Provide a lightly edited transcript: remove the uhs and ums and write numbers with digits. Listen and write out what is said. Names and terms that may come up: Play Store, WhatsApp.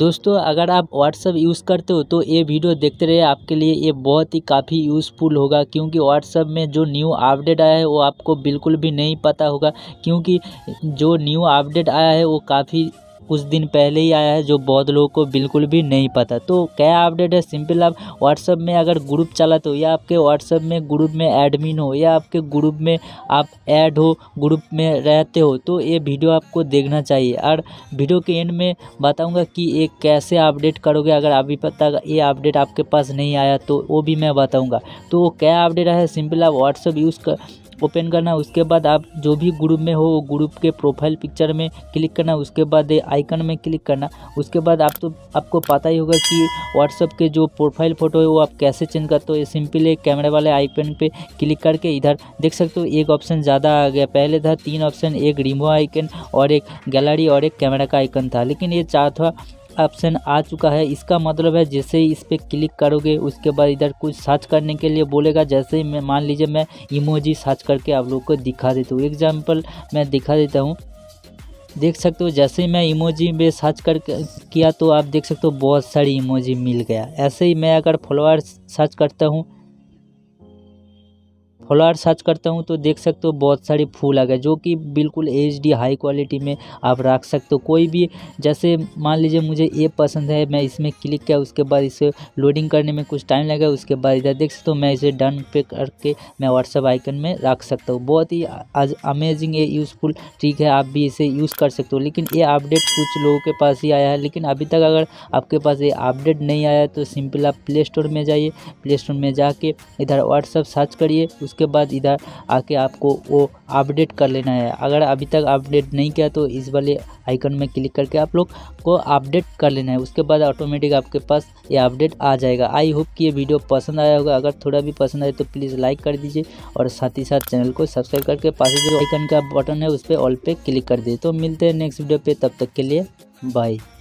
दोस्तों अगर आप WhatsApp यूज़ करते हो तो ये वीडियो देखते रहिए, आपके लिए ये बहुत ही काफ़ी यूज़फुल होगा क्योंकि WhatsApp में जो न्यू अपडेट आया है वो आपको बिल्कुल भी नहीं पता होगा, क्योंकि जो न्यू अपडेट आया है वो काफ़ी कुछ दिन पहले ही आया है जो बहुत लोगों को बिल्कुल भी नहीं पता। तो क्या अपडेट है, सिंपल आप व्हाट्सएप में अगर ग्रुप चलाते हो या आपके व्हाट्सएप में ग्रुप में एडमिन हो या आपके ग्रुप में आप ऐड हो, ग्रुप में रहते हो, तो ये वीडियो आपको देखना चाहिए। और वीडियो के एंड में बताऊंगा कि ये कैसे अपडेट करोगे अगर अभी पता ये अपडेट आपके पास नहीं आया, तो वो भी मैं बताऊँगा। तो वो क्या अपडेट है, सिंपल आप व्हाट्सएप ओपन करना, उसके बाद आप जो भी ग्रुप में हो वो ग्रुप के प्रोफाइल पिक्चर में क्लिक करना, उसके बाद आइकन में क्लिक करना। उसके बाद आप तो आपको पता ही होगा कि व्हाट्सएप के जो प्रोफाइल फ़ोटो है वो आप कैसे चेंज करते हो। ये सिंपल एक कैमरे वाले आइकन पे क्लिक करके इधर देख सकते हो एक ऑप्शन ज़्यादा आ गया, पहले था तीन ऑप्शन, एक रिमूव आइकन और एक गैलरी और एक कैमरा का आइकन था, लेकिन ये चौथा ऑप्शन आ चुका है। इसका मतलब है जैसे ही इस पर क्लिक करोगे उसके बाद इधर कुछ सर्च करने के लिए बोलेगा, जैसे ही मैं मान लीजिए मैं इमोजी सर्च करके आप लोग को दिखा देता हूँ, एग्जांपल मैं दिखा देता हूँ। देख सकते हो जैसे ही मैं इमोजी में सर्च कर किया तो आप देख सकते हो बहुत सारी इमोजी मिल गया। ऐसे ही मैं अगर फॉलोअर सर्च करता हूँ तो देख सकते हो बहुत सारे फूल आ गए, जो कि बिल्कुल HD हाई क्वालिटी में आप रख सकते हो। कोई भी जैसे मान लीजिए मुझे ये पसंद है, मैं इसमें क्लिक किया, उसके बाद इसे लोडिंग करने में कुछ टाइम लगा, उसके बाद इधर देख सकते हो मैं इसे डन पे करके मैं WhatsApp आइकन में रख सकता हूँ। बहुत ही अमेजिंग ये यूज़फुल ट्रिक है, आप भी इसे यूज़ कर सकते हो। लेकिन ये अपडेट कुछ लोगों के पास ही आया है, लेकिन अभी तक अगर आपके पास ये अपडेट नहीं आया तो सिंपल आप प्ले स्टोर में जाइए, प्ले स्टोर में जाके इधर WhatsApp सर्च करिए, उसके बाद इधर आके आपको वो अपडेट कर लेना है। अगर अभी तक अपडेट नहीं किया तो इस वाले आइकन में क्लिक करके आप लोग को अपडेट कर लेना है, उसके बाद ऑटोमेटिक आपके पास ये अपडेट आ जाएगा। आई होप कि ये वीडियो पसंद आया होगा, अगर थोड़ा भी पसंद आए तो प्लीज़ लाइक कर दीजिए और साथ ही साथ चैनल को सब्सक्राइब करके पास जो आइकन का बटन है उस पर ऑल पे क्लिक कर दीजिए। तो मिलते हैं नेक्स्ट वीडियो पे, तब तक के लिए बाय।